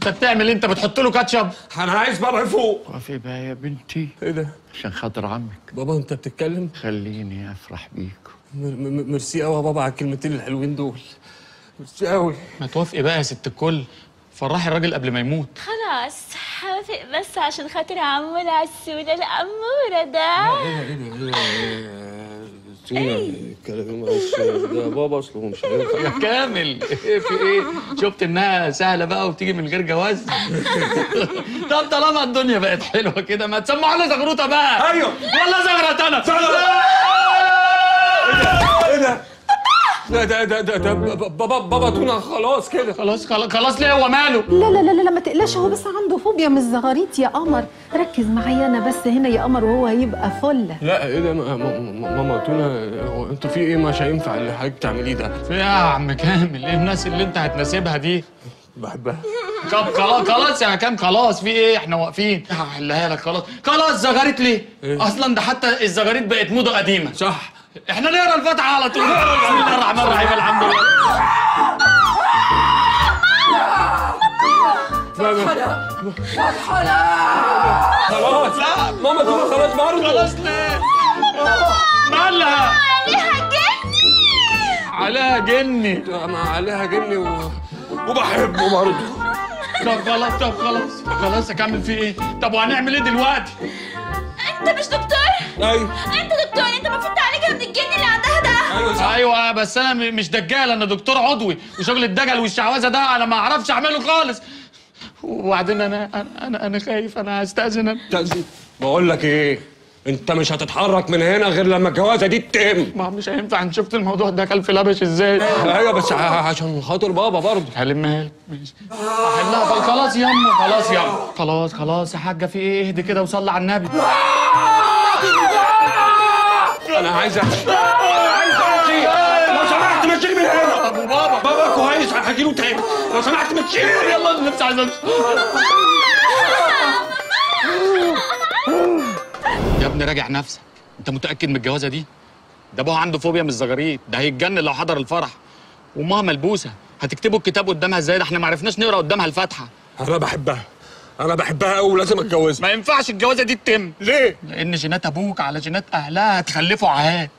انت بتعمل انت بتحط له كاتشب؟ انا عايز فرع فوق. وافق بقى يا بنتي. ايه ده؟ عشان خاطر عمك. بابا انت بتتكلم؟ خليني افرح بيكم. ميرسي قوي يا بابا على الكلمتين الحلوين دول. ميرسي قوي. ما توافقي بقى يا ست الكل، فرحي الراجل قبل ما يموت. خلاص هوافق بس عشان خاطر عمو العسوله الاموره ده. ايه الكلام ده يا بابا؟ اصله مش هينفع يا كامل. ايه في ايه؟ شفت انها سهله بقى وبتيجي من غير جواز. طب طالما الدنيا بقت حلوه كده ما تسمعوا لنا زغروطه بقى. ايوه والله زغرت انا. ايه ده؟ ده بابا تونا خلاص كده. خلاص ليه؟ هو ماله؟ لا ما تقلقش، هو بس عنده فوبيا من الزغاريت يا قمر. ركز معايا انا بس هنا يا قمر وهو هيبقى فله. لا ايه ده ماما تونا، هو انتوا في ايه؟ مش هينفع اللي حضرتك بتعمليه ده. في ايه يا عم كامل؟ ايه الناس اللي انت هتناسبها دي؟ بحبها. خلاص يا كام، خلاص في ايه؟ احنا واقفين هحلها لك. خلاص زغاريت ليه؟ اصلا ده حتى الزغاريت بقت موضه قديمه. صح، احنا نقرا الفاتحه على طول. بسم الله الرحمن الرحيم الحمد لله. خلاص لا ماما تونا خلاص برضه. خلاص ليه؟ مالها؟ عليها جني. عليها جني؟ عليها جني وبحبه برضه. طب خلاص اكمل في ايه؟ طب وهنعمل ايه دلوقتي؟ انت مش دكتور؟ ايوه انت دكتور، انت المفروض تعالجها من الجن اللي عندها ده. ايوه بس انا مش دجال، انا دكتور عضوي، وشغل الدجل والشعوذه ده انا ما اعرفش اعمله خالص. وبعدين انا خايف، انا هستاذن. بقول لك ايه، انت مش هتتحرك من هنا غير لما الجوازه دي تتم. ما مش هينفع، انا شفت الموضوع ده كلف لبش ازاي. ايوه بس عشان خاطر بابا برضه هلمها لك. ماشي هحلها. خلاص يما خلاص يما خلاص يا حاجه، في ايه؟ اهدي كده وصلي على النبي. انا عايز امشي، لو سمحت ما تشيل من هنا. طب وبابا؟ بابا كويس، هاجي له تاني لو سمحت ما تشيل. يلا انا نفسي عايز امشي. يا ابني راجع نفسك، انت متاكد من الجوازه دي؟ ده ابوها عنده فوبيا من الزغاريت، ده هيتجنن لو حضر الفرح. وامها ملبوسه، هتكتبوا الكتاب قدامها ازاي؟ ده احنا ما عرفناش نقرا قدامها الفاتحه. انا بحبها قوي ولازم اتجوزها. ما ينفعش الجوازه دي تتم. ليه؟ لان جينات ابوك على جينات اهلها هتخلفوا عهات.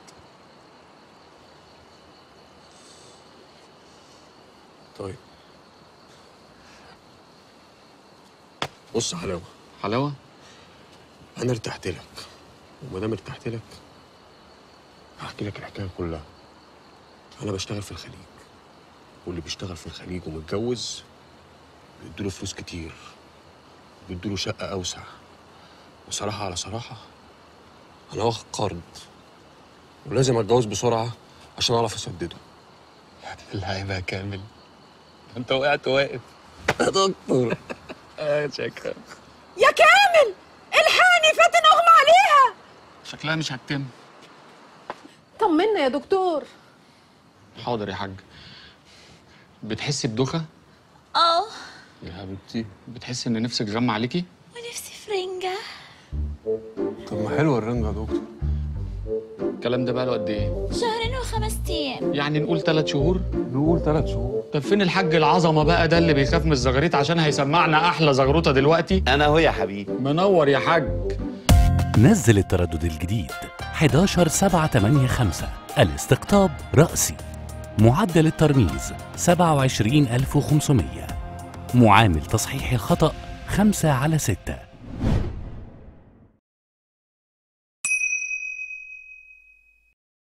طيب بص، حلاوه انا ارتحت لك، وما دام ارتحت لك هحكي لك الحكايه كلها. انا بشتغل في الخليج، واللي بيشتغل في الخليج ومتجوز بيدوا له فلوس كتير، بيدوا له شقه اوسع. وصراحه على صراحه انا واخد قرض، ولازم اتجوز بسرعه عشان اعرف اسدده. يا دي الهيبه يا كامل، انت وقعت واقف يا دكتور. شكرا يا كامل. الحقني فاتن اغمى عليها، شكلها مش هتتم. طمنا يا دكتور. حاضر يا حاج. بتحسي بدوخه؟ اه يا حبيبتي. بتحسي ان نفسك غمى عليكي؟ ونفسي في رنجه. طب ما حلوه الرنجه يا دكتور. الكلام ده بقى له قد ايه؟ 2 شهور و5 ايام. يعني نقول 3 شهور؟ نقول 3 شهور. طب فين الحاج العظمه بقى ده اللي بيخاف من الزغاريت عشان هيسمعنا احلى زغروطه دلوقتي؟ انا اهو يا حبيبي. منور يا حاج. نزل التردد الجديد 11785 الاستقطاب راسي. معدل الترميز 27500. معامل تصحيح الخطأ 5/6.